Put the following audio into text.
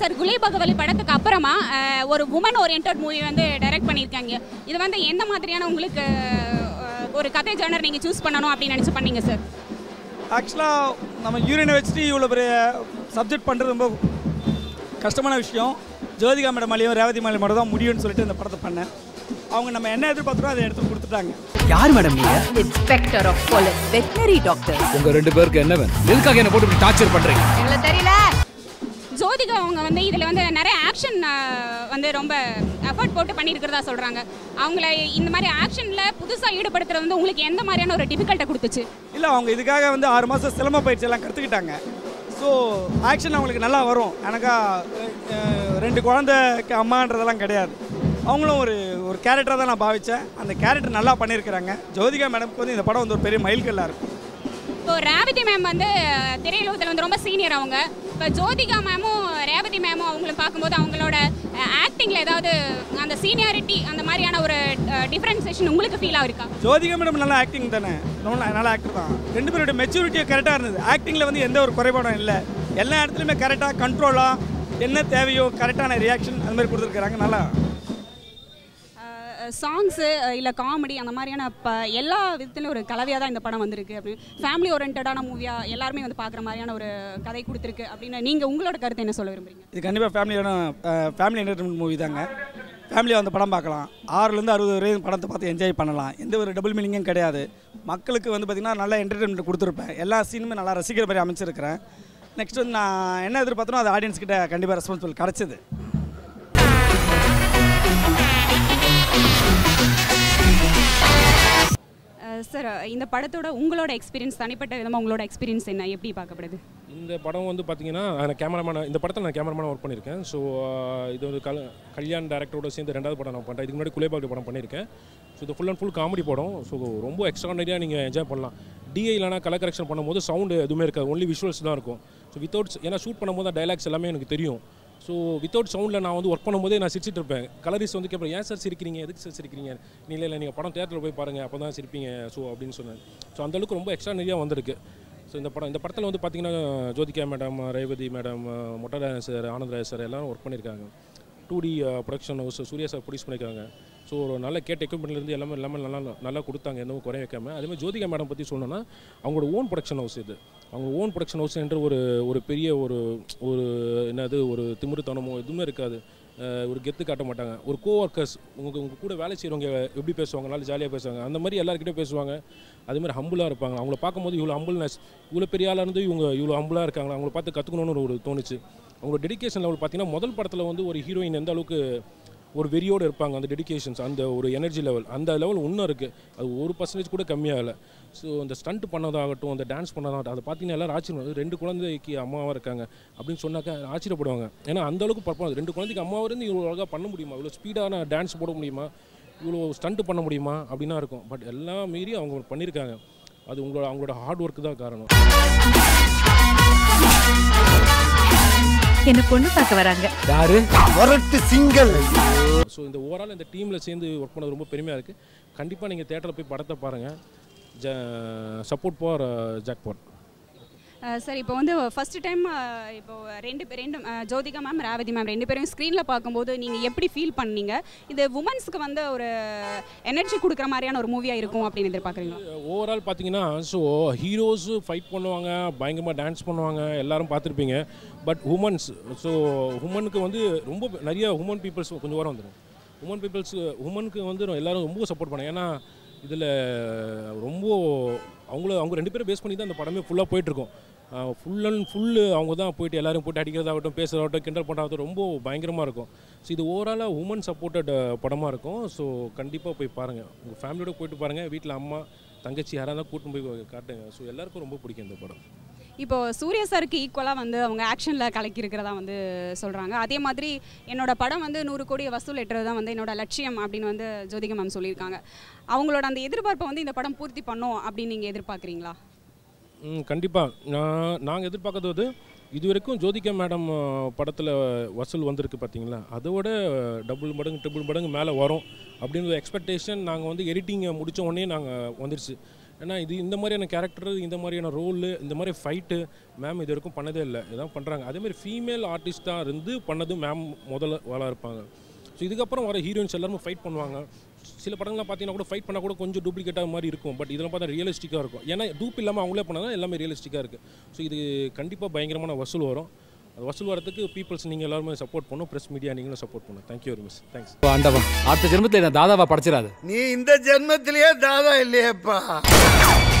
Sir Gulebagavali படத்துக்கு அப்புறமா ஒரு woman oriented movie வந்து டைரக்ட் பண்ணிருக்காங்க. இது வந்து என்ன மாதிரியான உங்களுக்கு ஒரு கதை ஜானர் நீங்க चूஸ் பண்ணனும் அப்படி நினைச்சு பண்ணீங்க சார்? एक्चुअली நம்ம யூரியனை வெச்சிட்டு இவ்வளவு பெரிய சப்ஜெக்ட் பண்றது ரொம்ப கஷ்டமான விஷயம். ஜோதிகா மேடம் அலியும் ரேவதி மேடம் மட்டும் தான் முடியும்னு சொல்லிட்டு இந்த படத்தை பண்ணேன். அவங்க நம்ம என்ன எதிர்பார்த்தோம் அதை எடுத்து கொடுத்துட்டாங்க. யார் மேடம் நீங்க? Inspector of police veterinary doctor. உங்க ரெண்டு பேருக்கு என்ன வேணும்? எதுக்காக என்ன போட்டு டார்ச்சர் பண்றீங்க? எங்கள தெரியல. ஜோதிகா அவங்க வந்து இதிலே வந்து நிறைய ஆக்ஷன் வந்து ரொம்ப எஃபோர்ட் போட்டு பண்ணியிருக்கிறதா சொல்றாங்க. அவங்கள இந்த மாதிரி ஆக்ஷன்ல புதுசா ஈடுபடுத்துறது வந்து உங்களுக்கு எந்த மாதிரியான ஒரு டிஃபிகல்ட்டை கொடுத்துச்சு? இல்ல அவங்க இதுக்காக வந்து 6 மாசம் சிலம்ப பயிற்சி எல்லாம் கத்துக்கிட்டாங்க. ஸோ ஆக்ஷன் அவங்களுக்கு நல்லா வரும். எனக்கா ரெண்டு குழந்தைக்கு அம்மான்றதெல்லாம் கிடையாது. அவங்களும் ஒரு ஒரு கேரக்டராக தான் நான் பாவிச்சேன். அந்த கேரக்டர் நல்லா பண்ணியிருக்கிறாங்க. ஜோதிகா மேடம்க்கு வந்து இந்த படம் வந்து ஒரு பெரிய மைல்கல்லாக இருக்கும். இப்போ ரேவதி மேம் வந்து திரையுலகத்தில் வந்து ரொம்ப சீனியர் அவங்க. இப்போ ஜோதிகா மேமும் ரேவதி மேமும் அவங்கள பார்க்கும்போது அவங்களோட ஆக்டிங்கில் ஏதாவது அந்த சீனியாரிட்டி அந்த மாதிரியான ஒரு டிஃப்ரென்சேஷன் உங்களுக்கு ஃபீல் ஆகிருக்கா? ஜோதிகா மேடம் நல்லா ஆக்டிங் தானே, நல்லா ஆக்டர் தான். ரெண்டு பேரோட மெச்சூரிட்டியாக கரெக்டாக இருந்தது. ஆக்டிங்கில் வந்து எந்த ஒரு குறைபாடும் இல்லை. எல்லா இடத்துலையுமே கரெக்டாக கண்ட்ரோலாக என்ன தேவையோ கரெக்டான ரியாக்ஷன் அந்த மாதிரி கொடுத்துருக்குறாங்க. நல்லா சாங்ஸு இல்லை காமெடி அந்த மாதிரியான இப்போ எல்லா விதத்துலையும் ஒரு கலவையாக தான் இந்த படம் வந்திருக்கு அப்படின்னு. ஃபேமிலி ஓரியன்டான மூவியாக எல்லாருமே வந்து பார்க்குற மாதிரியான ஒரு கதை கொடுத்துருக்கு அப்படின்னு நீங்கள் உங்களோட கருத்தை என்ன சொல்ல விரும்புறீங்க? இது கண்டிப்பாக ஃபேமிலி என்டர்டைன்மெண்ட் மூவி தாங்க. ஃபேமிலியாக வந்து படம் பார்க்கலாம். 6லேருந்து 60 வரையும் படத்தை பார்த்து என்ஜாய் பண்ணலாம். எந்த ஒரு டபுள் மீனிங்கும் கிடையாது. மக்களுக்கு வந்து பார்த்திங்கன்னா நல்லா என்டர்டைன்மெண்ட் கொடுத்துருப்பேன். எல்லா சீனுமே நல்லா ரசிக்கிற மாதிரி அமைச்சிருக்கிறேன். நெக்ஸ்ட் வந்து நான் என்ன எதிர்பார்த்தனோ அது ஆடியன்ஸ்கிட்ட கண்டிப்பாக ரெஸ்பான்சிபிள் கிடச்சிது. சார், இந்த படத்தோட உங்களோட எக்ஸ்பீரியன்ஸ், தனிப்பட்ட விதமாக உங்களோட எக்ஸ்பீரியன்ஸ் என்ன, எப்படி பார்க்கப்படுது இந்த படம்? வந்து பார்த்திங்கன்னா இந்த படத்தில் நான் கேமராமேனாக ஒர்க் பண்ணியிருக்கேன். ஸோ இது வந்து கல்யாண் டேரக்டரோட சேர்ந்து 2வது படம் நான் பண்ணுறேன். இதுக்கு முன்னாடி குலேபாகவலி படம் பண்ணியிருக்கேன். ஸோ இது ஃபுல் அண்ட் ஃபுல் காமெடி படம். ஸோ ரொம்ப எக்ஸ்ட்ரானரியாக நீங்கள் என்ஜாய் பண்ணலாம். டிஏ இல்லைனா கலர் கரெக்ஷன் பண்ணும்போது சவுண்டு எதுவுமே இருக்காது, ஒன்லி விஷுவல்ஸ் தான் இருக்கும். ஸோ வித்தவுட், ஏன்னா ஷூட் பண்ணும்போது தான் டைலாக்ஸ் எல்லாமே எனக்கு தெரியும். ஸோ வித்தவுட் சவுண்டில் நான் வந்து ஒர்க் பண்ணும்போதே நான் சிரிச்சிட்டு இருப்பேன். கலரிஸ் வந்து கேட்பேன், ஏன் சார் சிரிக்கிறீங்க, எதுக்கு சார் சிரிக்கிறீங்க? நீங்கள் இல்லை, நீங்கள் படம் தேட்டரில் போய் பாருங்கள், அப்போ தான் சிரிப்பீங்க ஸோ அப்படின்னு சொன்னேன். ஸோ அந்தளவுக்கு ரொம்ப எக்ஸ்ட்ரா நிறையா வந்திருக்கு. ஸோ இந்த படத்தில் வந்து பார்த்திங்கன்னா ஜோதிகா மேடம், ரேவதி மேடம், மொட்டை சார், ஆனந்த் ராஜா சார் எல்லாரும் ஒர்க் பண்ணியிருக்காங்க. 2D production house Suriya sir produce பண்ணியிருக்காங்க. ஸோ ஒரு நல்ல கேட் எக்யூப்மெண்ட்லேருந்து எல்லாமே நல்லா கொடுத்தாங்க, எதுவும் குறை வைக்காமல். அதேமாதிரி ஜோதிகா மேடம் பற்றி சொன்னோன்னா அவங்களோட ஓன் ப்ரொடக்ஷன் ஹவுஸ் இது. அவங்க ஓன் ப்ரொடக்ஷன் ஹவுஸ் என்ற ஒரு பெரிய ஒரு என்னது ஒரு திமிருத்தனமோ எதுவுமே இருக்காது. ஒரு கெத்து காட்ட மாட்டாங்க. ஒரு கோவர்க்கர்ஸ் உங்கள் கூட வேலை செய்கிறவங்க எப்படி பேசுவாங்கனாலும் ஜாலியாக பேசுவாங்க. அந்த மாதிரி எல்லாருக்கிட்டே பேசுவாங்க. அதுமாதிரி ஹம்புலாக இருப்பாங்க. அவங்கள பார்க்கும்போது இவ்வளோ ஹம்புல்னஸ், இவ்வளோ பெரிய ஆளாக இருந்து இவங்க இவ்வளோ ஹம்புலாக இருக்காங்களா, அவங்கள பார்த்து கற்றுக்கணும்னு ஒரு தோணுச்சு. அவங்களோட டெடிக்கேஷன் லெவல் பார்த்திங்கன்னா முதல் படத்தில் வந்து ஒரு ஹீரோயின் எந்த அளவுக்கு ஒரு வெறியோடு இருப்பாங்க, அந்த டெடிக்கேஷன்ஸ், அந்த ஒரு எனர்ஜி லெவல், அந்த லெவல் இன்னும் இருக்குது. அது 1% கூட கம்மியாகலை. ஸோ அந்த ஸ்டண்ட் பண்ணதாகட்டும், அந்த டான்ஸ் பண்ணதாகட்டும், அதை பார்த்திங்கன்னா எல்லாரும் ஆச்சரியம். 2 குழந்தைக்கு அம்மாவாக இருக்காங்க அப்படின்னு சொன்னாக்கா ஆச்சரியப்படுவாங்க. ஏன்னா அந்தளவுக்கு பர்ஃபார்மன்ஸ். 2 குழந்தைக்கு அம்மாவாக இருந்து இவ்வளோ அழகாக பண்ண முடியுமா, இவ்வளோ ஸ்பீடான டான்ஸ் போட முடியுமா, இவ்வளோ ஸ்டண்ட் பண்ண முடியுமா அப்படின்னா இருக்கும். பட் எல்லா மீறி அவங்க பண்ணியிருக்காங்க. அது அவங்களோட ஹார்ட் ஒர்க்கு தான் காரணம். என்ன பொண்ணு பார்க்க வராங்க யாரு வரட்டு சிங்கிள். ஸோ இந்த ஓவரால் இந்த டீமில் சேர்ந்து ஒர்க் பண்ணது ரொம்ப பெருமையாக இருக்குது. கண்டிப்பாக நீங்கள் தேட்டரில் போய் படத்தை பாருங்கள். Support for jackpot. சார், இப்போ வந்து ஃபஸ்ட்டு டைம் இப்போ ரெண்டு ஜோதிகா மேம், ரேவதி மேம் 2 பேரும் ஸ்க்ரீனில் பார்க்கும்போது நீங்கள் எப்படி ஃபீல் பண்ணீங்க? இது உமன்ஸுக்கு வந்து ஒரு எனர்ஜி கொடுக்குற மாதிரியான ஒரு மூவியாக இருக்கும் அப்படின்னு எதிர்பார்க்குறீங்க? ஓவரால் பார்த்தீங்கன்னா ஸோ ஹீரோஸு ஃபைட் பண்ணுவாங்க, பயங்கரமாக டான்ஸ் பண்ணுவாங்க, எல்லாரும் பார்த்துருப்பீங்க. பட் உமன்ஸ், ஸோ உமனுக்கு வந்து ரொம்ப நிறைய உமன் பீப்புள்ஸ் கொஞ்சம் வர வந்துடும். உமனுக்கு வந்து எல்லோரும் ரொம்ப சப்போர்ட் பண்ணாங்க. ஏன்னா இதில் ரொம்ப அவங்க 2 பேரும் பேஸ் பண்ணி தான் அந்த படமே ஃபுல்லாக போயிட்டுருக்கோம். ஃபுல் அண்ட் ஃபுல்லு அவங்க தான் போய்ட்டு எல்லாரும் போட்டு அடிக்கிறதாகட்டும், பேசுகிறதாகட்டும், கிண்டல் பண்ணுறதாகட்டும், ரொம்ப பயங்கரமாக இருக்கும். ஸோ இது ஓவராலாக உமன் சப்போர்ட்டட் படமாக இருக்கும். ஸோ கண்டிப்பாக போய் பாருங்கள், உங்கள் ஃபேமிலியோட போய்ட்டு பாருங்கள். வீட்டில் அம்மா, தங்கச்சி யாராவது கூட்டின்னு போய் காட்டுங்க. ஸோ எல்லாருக்கும் ரொம்ப பிடிக்கும் இந்த படம். இப்போது சூர்யா சாருக்கு ஈக்குவலாக வந்து அவங்க ஆக்ஷனில் கலக்கியிருக்கிறதா வந்து சொல்கிறாங்க. அதே மாதிரி என்னோடய படம் வந்து 100 கோடி வசூல் எட்டுறது தான் வந்து என்னோடய லட்சியம் அப்படின்னு வந்து ஜோதிகா மேம் சொல்லியிருக்காங்க. அவங்களோட அந்த எதிர்பார்ப்பை வந்து இந்த படம் பூர்த்தி பண்ணும் அப்படின்னு நீங்கள் எதிர்பார்க்குறீங்களா? கண்டிப்பாக. நாங்கள் எதிர்பார்க்கறது வந்து இது வரைக்கும் ஜோதிகா மேடம் படத்தில் வசூல் வந்திருக்கு பார்த்தீங்களா, அதோட ட்ரிபிள் மடங்கு மேலே வரும் அப்படின்னு ஒரு எக்ஸ்பெக்டேஷன் நாங்கள் வந்து எடிட்டிங்கை முடித்த உடனே நாங்கள் வந்துருச்சு. ஏன்னா இது இந்த மாதிரியான கேரக்டர் இந்த மாதிரியான ரோல் இந்த மாதிரி ஃபைட்டு மேம் இது வரைக்கும் பண்ணதே இல்லை இதான் பண்ணுறாங்க அதேமாதிரி ஃபீமேல் ஆர்டிஸ்ட்டாக இருந்து பண்ணதும் மேம் முதல்ல வேலை இருப்பாங்க ஸோ இதுக்கப்புறம் வர ஹீரோயின்ஸ் எல்லாருமே ஃபைட் பண்ணுவாங்க சில படங்கள்லாம் பார்த்தீங்கன்னா கூட ஃபைட் பண்ணால் கூட கொஞ்சம் டூப்ளிகேட்டாக மாதிரி இருக்கும் பட் இதெல்லாம் பார்த்தா ரியலிஸ்டிக்காக இருக்கும் ஏன்னா டூப் இல்லாமல் அவங்களே பண்ணால் தான் எல்லாமே ரியலிஸ்டிக்காக இருக்குது ஸோ இது கண்டிப்பாக பயங்கரமான வசூல் வரும் அது வசூல் வரதுக்கு பீப்புள்ஸ் நீங்கள் எல்லாருமே சப்போர்ட் பண்ணணும் ப்ரெஸ் மீடியா நீங்களும் சப்போர்ட் பண்ணணும் தேங்க்யூ வெரி மச் தேங்க்ஸ் ஆண்டவா அடுத்த ஜென்மத்தில் நான் தாதாவா படிச்சிடாது நீ இந்த ஜென்மத்திலேயே தாதா இல்லையேப்பா